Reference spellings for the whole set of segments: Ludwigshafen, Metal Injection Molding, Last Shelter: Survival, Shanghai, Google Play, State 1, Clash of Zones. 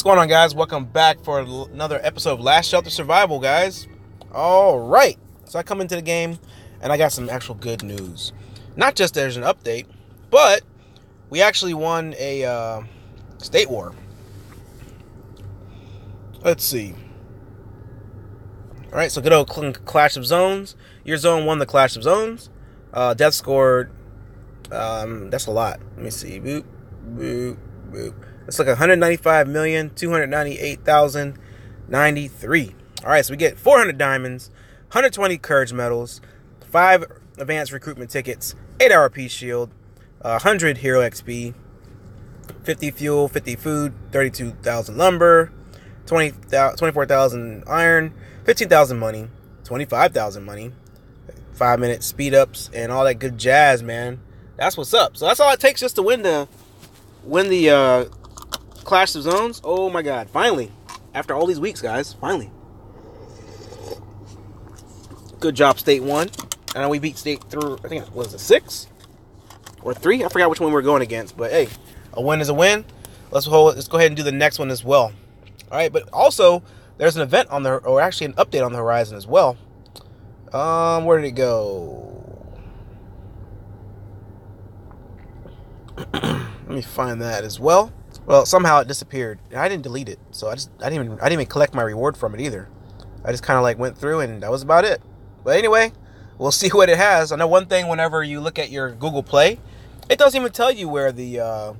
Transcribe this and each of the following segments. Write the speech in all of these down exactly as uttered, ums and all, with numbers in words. What's going on, guys? Welcome back for another episode of Last Shelter Survival, guys. All right. So I come into the game, and I got some actual good news. Not just there's an update, but we actually won a uh, state war. Let's see. All right, so good old Clash of Zones. Your zone won the Clash of Zones. Uh, death scored. Um, that's a lot. Let me see. Boop, boop, boop. It's like one hundred ninety-five million, two hundred ninety-eight thousand ninety-three. All right, so we get four hundred diamonds, one hundred twenty courage medals, five advanced recruitment tickets, eight R P shield, uh, one hundred hero X P, fifty fuel, fifty food, thirty-two thousand lumber, twenty-four thousand iron, fifteen thousand money, twenty-five thousand money, five minute speed ups, and all that good jazz, man. That's what's up. So that's all it takes just to win the, win the, uh, Clash of Zones. Oh my god, finally, after all these weeks, guys, finally. Good job, state one. I know we beat state through, I think it was a six or three, I forgot which one we were going against, but hey, a win is a win. Let's hold, let's go ahead and do the next one as well. All right, but also there's an event on the, or actually an update on the horizon as well. Um where did it go? Let me find that as well. Well, somehow it disappeared. I didn't delete it, so I just I didn't even I didn't even collect my reward from it either. I just kind of like went through, and that was about it. But anyway, we'll see what it has. I know one thing: whenever you look at your Google Play, it doesn't even tell you where the uh,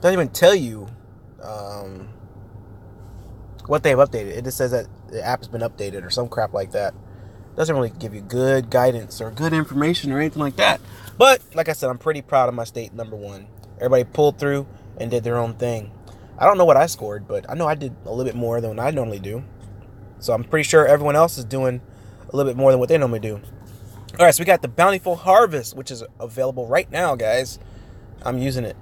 doesn't even tell you um, what they've updated. It just says that the app has been updated or some crap like that. It doesn't really give you good guidance or good information or anything like that. But like I said, I'm pretty proud of my state number one. Everybody pulled through and did their own thing. I don't know what I scored, but I know I did a little bit more than what I normally do. So I'm pretty sure everyone else is doing a little bit more than what they normally do. All right, so we got the Bountiful Harvest, which is available right now, guys. I'm using it.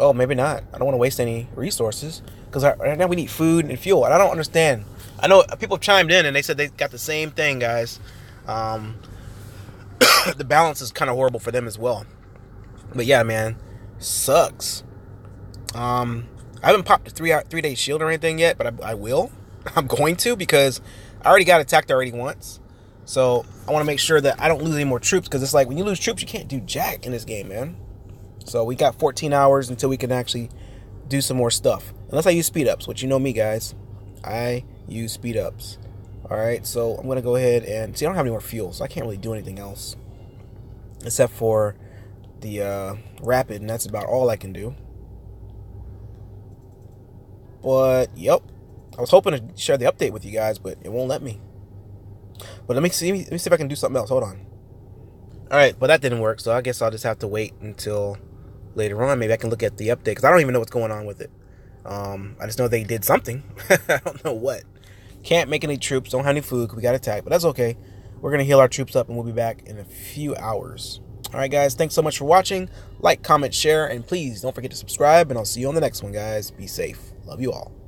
Oh, maybe not. I don't want to waste any resources, because right now we need food and fuel, and I don't understand. I know people chimed in, and they said they got the same thing, guys. Um, the balance is kind of horrible for them as well. But yeah, man. Sucks. Um, I haven't popped a three three day shield or anything yet, but I, I will. I'm going to, because I already got attacked already once. So I want to make sure that I don't lose any more troops, because it's like when you lose troops, you can't do jack in this game, man. So we got fourteen hours until we can actually do some more stuff, unless I use speed ups, which you know me, guys. I use speed ups. All right, so I'm gonna go ahead and see. I don't have any more fuel, so I can't really do anything else except for the uh, rapid, and that's about all I can do. But yep, I was hoping to share the update with you guys, but it won't let me. But let me see. Let me see if I can do something else. Hold on. All right, but that didn't work, so I guess I'll just have to wait until later on. Maybe I can look at the update, because I don't even know what's going on with it. Um, I just know they did something. I don't know what. Can't make any troops. Don't have any food. We got attacked, but that's okay. We're gonna heal our troops up, and we'll be back in a few hours. Alright guys, thanks so much for watching. Like, comment, share, and please don't forget to subscribe, and I'll see you on the next one, guys. Be safe. Love you all.